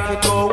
Africa.